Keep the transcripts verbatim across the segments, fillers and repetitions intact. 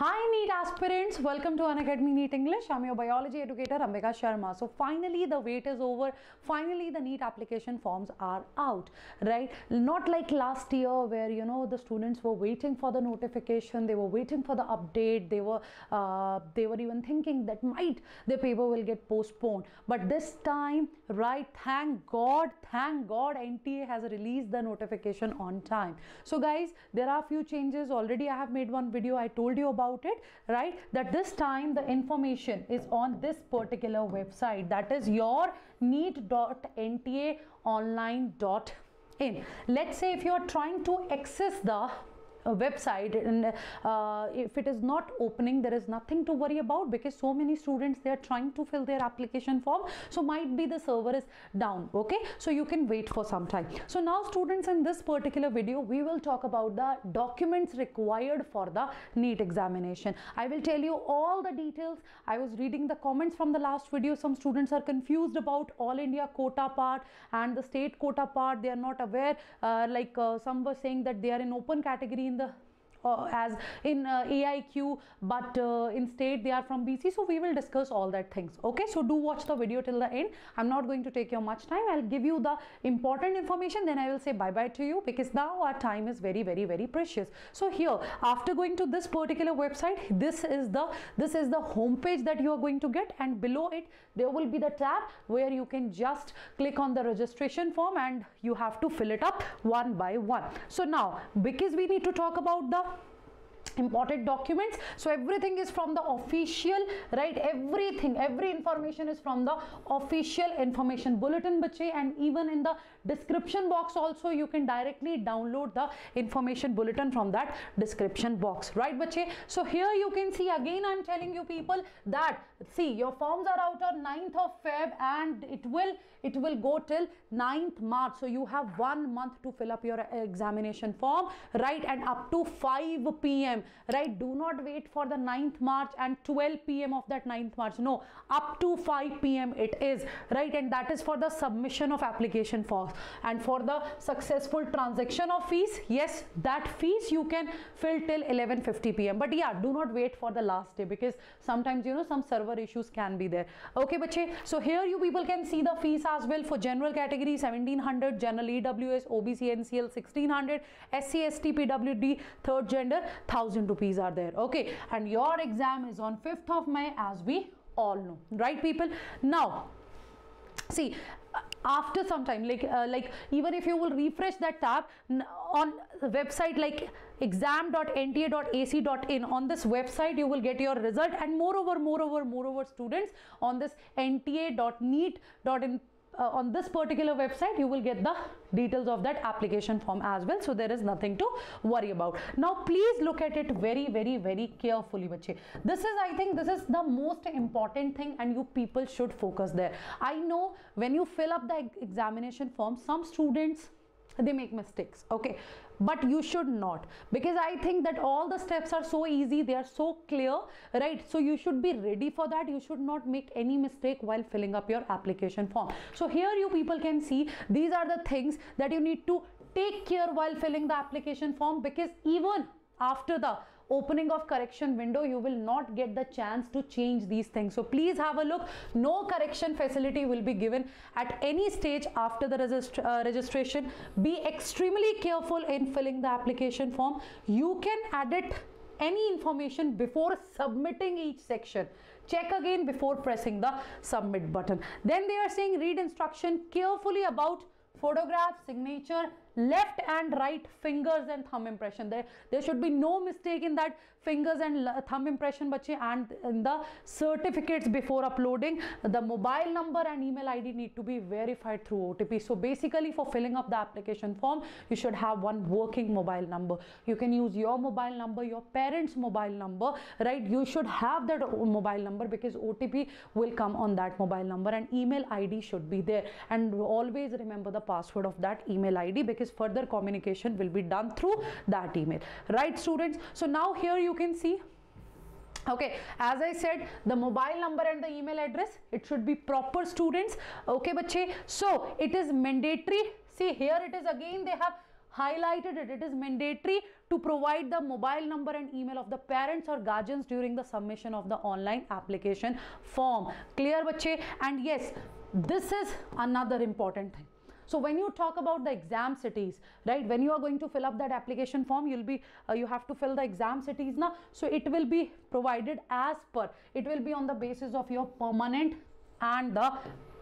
Hi NEET aspirants, welcome to Unacademy NEET English. I'm your biology educator Ambika Sharma. So finally the wait is over. Finally the NEET application forms are out, right? Not like last year where, you know, the students were waiting for the notification, they were waiting for the update, they were uh, they were even thinking that might their paper will get postponed. But this time, right, thank God, thank God N T A has released the notification on time. So guys, there are few changes. Already I have made one video, I told you about it, right, that this time the information is on this particular website, that is your neet dot N T A online dot in. Let's say if you are trying to access the A website and uh, if it is not opening, there is nothing to worry about, because so many students, they are trying to fill their application form, so might be the server is down. Okay, so you can wait for some time. So now students, in this particular video we will talk about the documents required for the NEET examination. I will tell you all the details. I was reading the comments from the last video. Some students are confused about all India quota part and the state quota part. They are not aware, uh, like uh, some were saying that they are in open category in the uh, as in uh, A I Q, but uh, in state they are from B C. So we will discuss all that things. Okay, so do watch the video till the end. I'm not going to take your much time. I'll give you the important information, then I will say bye bye to you, because now our time is very very very precious. So here, after going to this particular website, this is the this is the home page that you are going to get, and below it there will be the tab where you can just click on the registration form and you have to fill it up one by one. So now, because we need to talk about the important documents, so everything is from the official, right? Everything, every information is from the official information bulletin bache, and even in the description box also you can directly download the information bulletin from that description box, right bache? So here you can see, again I'm telling you people, that see, your forms are out on ninth of Feb and it will it will go till ninth March. So you have one month to fill up your examination form, right, and up to five P M right? Do not wait for the ninth March and twelve P M of that ninth March. No, up to five P M it is, right? And that is for the submission of application forms, and for the successful transaction of fees, yes, that fees you can fill till eleven fifty P M But yeah, do not wait for the last day, because sometimes, you know, some server issues can be there. Okay, bache. So here you people can see the fees as well. For general category seventeen hundred, general E W S, O B C, N C L sixteen hundred, S C S T, P W D, third gender one thousand rupees are there. Okay, and your exam is on fifth of May, as we all know, right people? Now see, after some time, like uh, like even if you will refresh that tab on the website, like exam dot N T A dot A C dot in, on this website you will get your result. And moreover moreover moreover students, on this N T A dot neet dot in Uh, on this particular website you will get the details of that application form as well. So there is nothing to worry about. Now please look at it very very very carefully, bache. This is, I think this is the most important thing, and you people should focus there. I know when you fill up the examination form, some students, they make mistakes, okay, but you should not, because I think that all the steps are so easy, they are so clear, right? So you should be ready for that. You should not make any mistake while filling up your application form. So here you people can see, these are the things that you need to take care while filling the application form, because even after the opening of correction window you will not get the chance to change these things. So please have a look. No correction facility will be given at any stage after the regist uh, registration. Be extremely careful in filling the application form. You can edit any information before submitting each section. Check again before pressing the submit button. Then they are saying read instruction carefully about photograph, signature, left and right fingers and thumb impression. There, there should be no mistake in that fingers and thumb impression, bache, and in the certificates before uploading. The mobile number and email I D need to be verified through O T P. So basically for filling up the application form, you should have one working mobile number. You can use your mobile number, your parents' mobile number, right? You should have that mobile number, because O T P will come on that mobile number, and email I D should be there. And always remember the password of that email I D, because further communication will be done through that email, right students? So now here you can see, okay, as I said, the mobile number and the email address, it should be proper students. Okay bache, so it is mandatory. See, here it is again, they have highlighted it. It is mandatory to provide the mobile number and email of the parents or guardians during the submission of the online application form. Clear, bache? And yes, this is another important thing. So when you talk about the exam cities, right, when you are going to fill up that application form, you'll be uh, you have to fill the exam cities now. So it will be provided as per, it will be on the basis of your permanent and the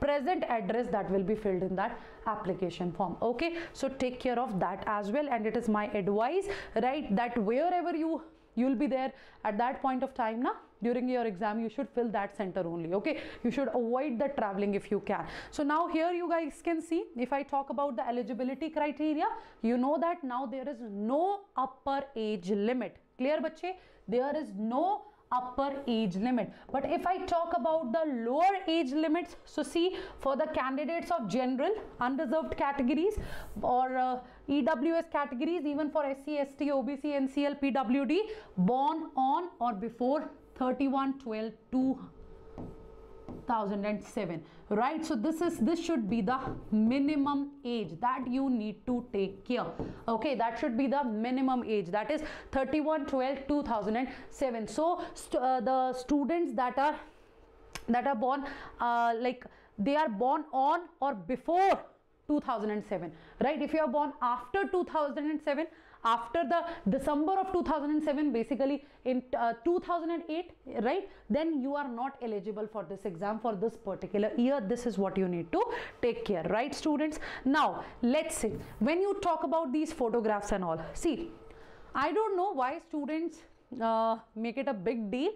present address that will be filled in that application form. Okay, so take care of that as well. And it is my advice, right, that wherever you you'll be there at that point of time na, during your exam, you should fill that center only. Okay, you should avoid the traveling if you can. So now here you guys can see, if I talk about the eligibility criteria, you know that now there is no upper age limit. Clear, bache? There is no upper age limit. But if I talk about the lower age limits, so see, for the candidates of general unreserved categories or uh, E W S categories, even for S C S T, O B C, N C L, P W D, born on or before thirty-one twelve two thousand seven, right? So this is, this should be the minimum age that you need to take care. Okay, that should be the minimum age, that is thirty-one twelve two thousand seven. So st uh, the students that are that are born uh, like they are born on or before two thousand seven, right? If you are born after two thousand seven, after the December of two thousand seven, basically in uh, two thousand eight, right, then you are not eligible for this exam for this particular year. This is what you need to take care, right, students? Now let's see, when you talk about these photographs and all, see, I don't know why students uh, make it a big deal.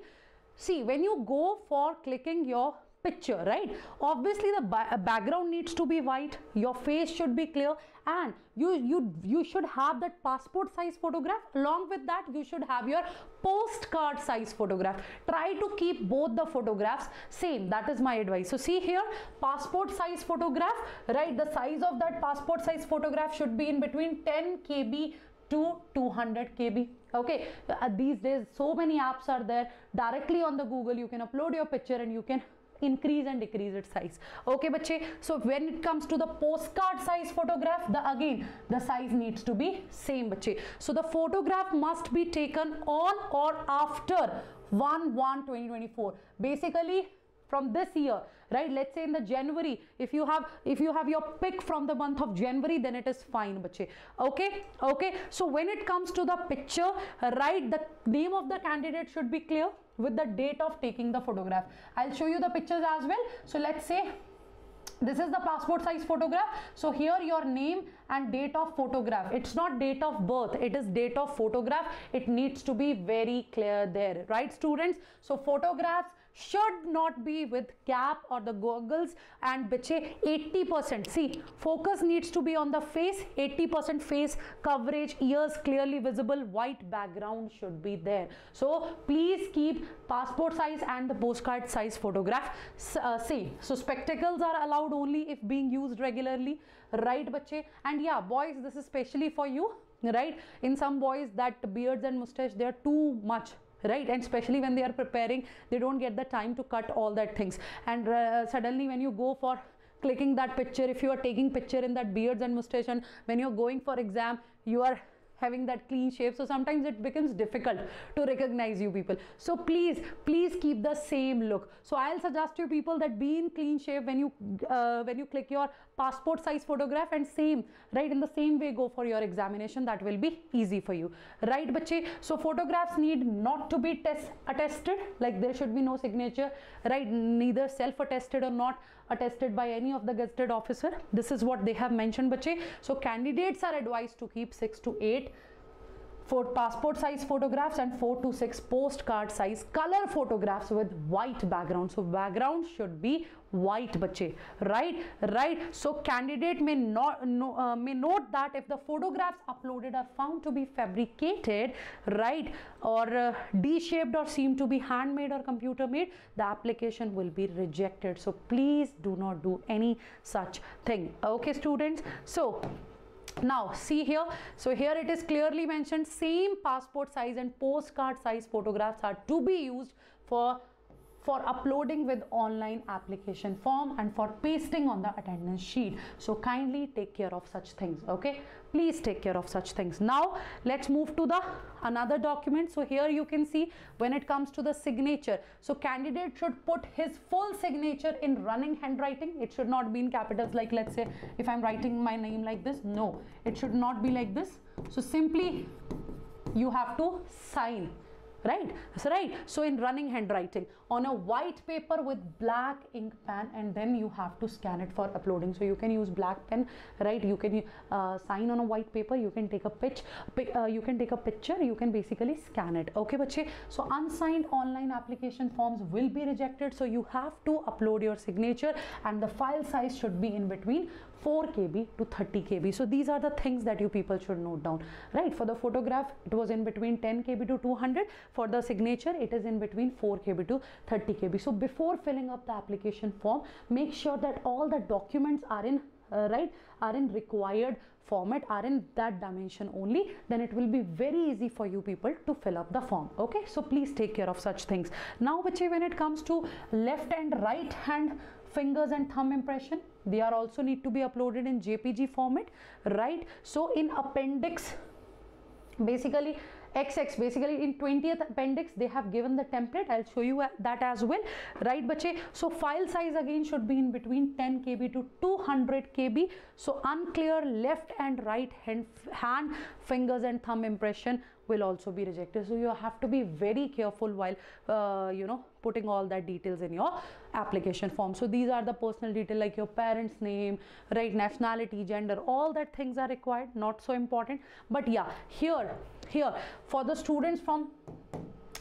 See, when you go for clicking your picture, right, obviously the ba background needs to be white, your face should be clear, and you you you should have that passport size photograph. Along with that, you should have your postcard size photograph. Try to keep both the photographs same, that is my advice. So see here, passport size photograph, right, the size of that passport size photograph should be in between ten K B to two hundred K B. Okay, uh, these days so many apps are there, directly on the Google you can upload your picture and you can increase and decrease its size. Okay, bache? So when it comes to the postcard size photograph, the again the size needs to be same, bache. So the photograph must be taken on or after one one twenty twenty-four, basically from this year, right? Let's say in the January, if you have if you have your pic from the month of January, then it is fine, bache. Okay, okay. So when it comes to the picture, right, the name of the candidate should be clear with the date of taking the photograph. I'll show you the pictures as well. So let's say this is the passport size photograph. So here your name and date of photograph. It's not date of birth, it is date of photograph. It needs to be very clear there, right, students? So photographs should not be with cap or the goggles. And bache, eighty percent, see, focus needs to be on the face, eighty percent face coverage, ears clearly visible, white background should be there. So please keep passport size and the postcard size photograph uh, same. So spectacles are allowed only if being used regularly, right, bache? And yeah, boys, this is specially for you, right? In some boys, that beards and mustache, they are too much, right? And especially when they are preparing, they don't get the time to cut all that things. And uh, suddenly when you go for clicking that picture, if you are taking picture in that beards and mustache, and when you're going for exam, you are having that clean shape, so sometimes it becomes difficult to recognize you people. So please, please keep the same look. So I'll suggest to you people that be in clean shape when you uh, when you click your passport size photograph, and same, right, in the same way go for your examination. That will be easy for you, right, bache? So photographs need not to be test attested, like there should be no signature, right, neither self-attested or not attested by any of the gazetted officer. This is what they have mentioned, bache. So candidates are advised to keep six to eight for passport size photographs and four to six postcard size color photographs with white background. So background should be white, bache, right, right. So candidate may not no, uh, may note that if the photographs uploaded are found to be fabricated, right, or uh, D-shaped or seem to be handmade or computer made, the application will be rejected. So please do not do any such thing. Okay, students. So now see here, so here it is clearly mentioned, same passport size and postcard size photographs are to be used for for uploading with online application form and for pasting on the attendance sheet. So kindly take care of such things, okay? Please take care of such things. Now let's move to the another document. So here you can see when it comes to the signature, so candidate should put his full signature in running handwriting. It should not be in capitals, like let's say if I'm writing my name like this, no, it should not be like this. So simply you have to sign, right? So right, so in running handwriting on a white paper with black ink pen, and then you have to scan it for uploading. So you can use black pen, right? You can uh, sign on a white paper, you can take a pitch uh, you can take a picture, you can basically scan it, okay bachche? So unsigned online application forms will be rejected, so you have to upload your signature, and the file size should be in between four K B to thirty K B. So these are the things that you people should note down, right? For the photograph it was in between ten K B to two hundred. For the signature it is in between four K B to thirty K B. So before filling up the application form, make sure that all the documents are in uh, right are in required format, are in that dimension only, then it will be very easy for you people to fill up the form, okay? So please take care of such things. Now bachche, when it comes to left and right hand fingers and thumb impression, they are also need to be uploaded in J P G format, right? So in appendix basically xx basically in twentieth appendix they have given the template. I'll show you that as well, right bachche? So file size again should be in between ten K B to two hundred K B. So unclear left and right hand hand fingers and thumb impression will also be rejected. So you have to be very careful while uh, you know putting all that details in your application form. So these are the personal detail like your parents' name, right, nationality, gender, all that things are required, not so important. But yeah, here here for the students from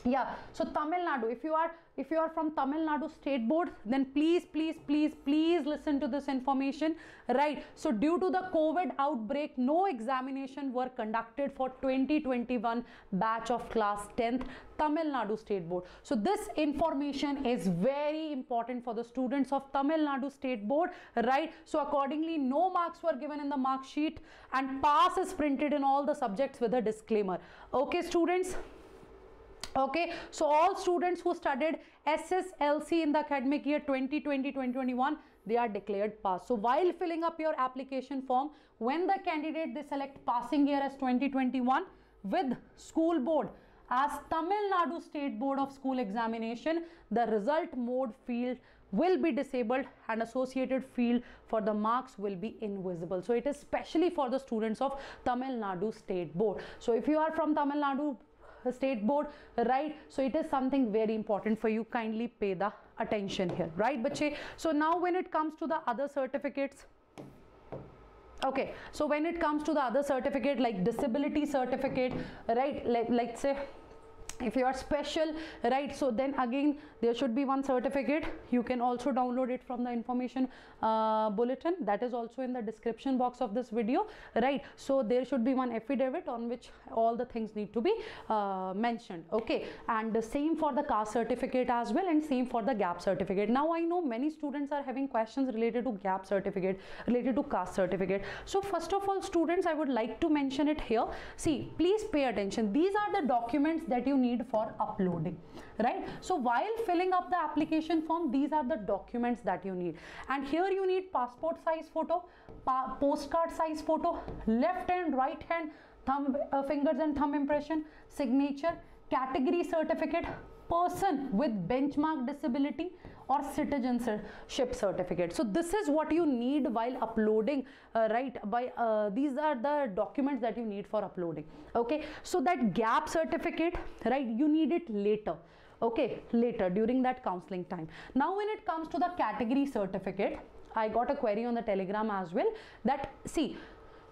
yeah so Tamil Nadu, if you are if you are from Tamil Nadu State Board, then please please please please listen to this information, right? So due to the COVID outbreak, no examination were conducted for twenty twenty-one batch of class tenth Tamil Nadu State Board. So this information is very important for the students of Tamil Nadu State Board, right? So accordingly, no marks were given in the mark sheet and pass is printed in all the subjects with a disclaimer, okay students? Okay, so all students who studied S S L C in the academic year twenty twenty to twenty twenty-one, they are declared pass. So while filling up your application form, when the candidate they select passing year as twenty twenty-one with school board as Tamil Nadu State Board of School Examination, the result mode field will be disabled and associated field for the marks will be invisible. So it is specially for the students of Tamil Nadu State Board. So if you are from Tamil Nadu State Board, right, so it is something very important for you, kindly pay the attention here, right bachche? So now when it comes to the other certificates, okay, so when it comes to the other certificate like disability certificate, right, like let's say if you are special, right, so then again there should be one certificate. You can also download it from the information uh, bulletin that is also in the description box of this video, right? So there should be one affidavit on which all the things need to be uh, mentioned, okay? And the same for the caste certificate as well, and same for the gap certificate. Now I know many students are having questions related to gap certificate, related to caste certificate. So first of all students, I would like to mention it here. See, please pay attention, these are the documents that you need for uploading, right? So while filling up the application form, these are the documents that you need, and here you need passport size photo, pa postcard size photo, left and right hand thumb uh, fingers and thumb impression, signature, category certificate, person with benchmark disability, or citizenship certificate. So this is what you need while uploading, uh, right? By uh, these are the documents that you need for uploading, okay? So that gap certificate, right, you need it later, okay, later during that counseling time. Now when it comes to the category certificate, I got a query on the Telegram as well that see,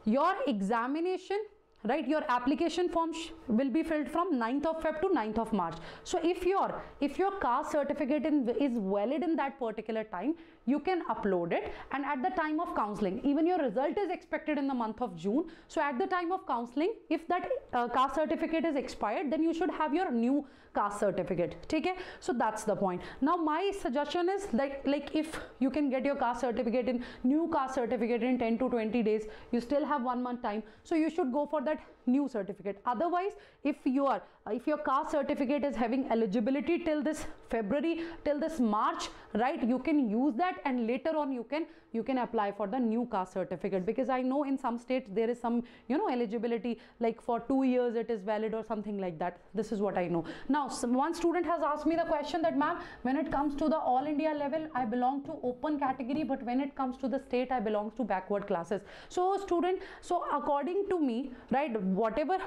your examination, right, your application form will be filled from ninth of February to ninth of March. So if your if your caste certificate in, is valid in that particular time, you can upload it, and at the time of counseling, even your result is expected in the month of June. So at the time of counseling, if that uh, caste certificate is expired, then you should have your new caste certificate, okay? So that's the point. Now my suggestion is like like if you can get your caste certificate in new caste certificate in ten to twenty days, you still have one month time, so you should go for that new certificate. Otherwise, if you are uh, if your caste certificate is having eligibility till this February, till this March, right, you can use that, and later on you can you can apply for the new caste certificate, because I know in some states there is some, you know, eligibility like for two years it is valid or something like that. This is what I know. Now, some, one student has asked me the question that, ma'am, when it comes to the all India level, I belong to open category, but when it comes to the state, I belong to backward classes. So student, so according to me, right, whatever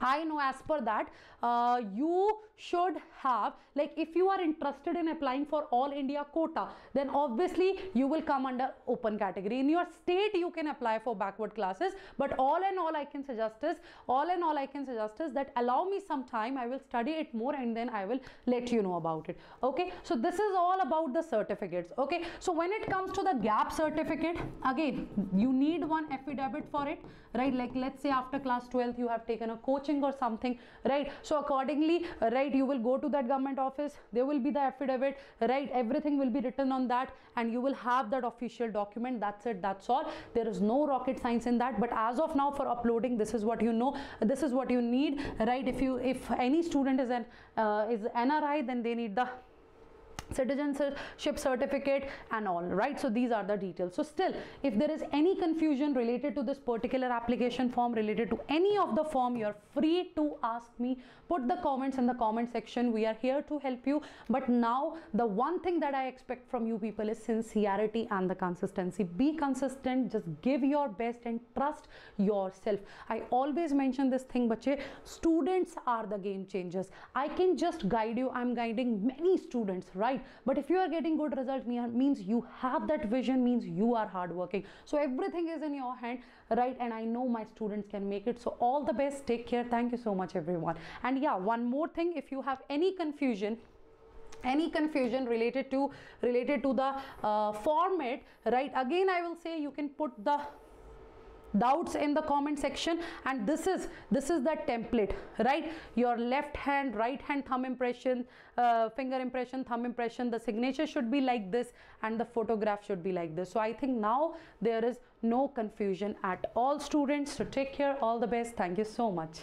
I know as per that, uh, you should have, like, if you are interested in applying for all India quota, then obviously you will come under open category. In your state you can apply for backward classes, but all in all I can suggest is all in all I can suggest is that allow me some time, I will study it more and then I will let you know about it. Okay, so this is all about the certificates. Okay, so when it comes to the gap certificate, again you need one affidavit for it, right? Like, let's say after class twelfth you have taken a coach or something, right? So accordingly, right, you will go to that government office, there will be the affidavit, right, everything will be written on that, and you will have that official document. That's it, that's all. There is no rocket science in that, but as of now for uploading, this is what you know, this is what you need, right? If you, if any student is an uh, is N R I, then they need the citizenship certificate and all, right? So these are the details. So still, if there is any confusion related to this particular application form, related to any of the form, you're free to ask me. Put the comments in the comment section, we are here to help you. But now the one thing that I expect from you people is sincerity and the consistency. Be consistent, just give your best and trust yourself. I always mention this thing, bache, students are the game changers. I can just guide you, I'm guiding many students, right? But if you are getting good result, means you have that vision, means you are hardworking. So everything is in your hand, right? And I know my students can make it. So all the best. Take care. Thank you so much, everyone. And yeah, one more thing. If you have any confusion, any confusion related to related to the uh, format, right? Again, I will say you can put the doubts in the comment section, and this is this is the template, right? Your left hand, right hand, thumb impression, uh, finger impression, thumb impression, the signature should be like this and the photograph should be like this. So I think now there is no confusion at all, students. So take care, all the best, thank you so much.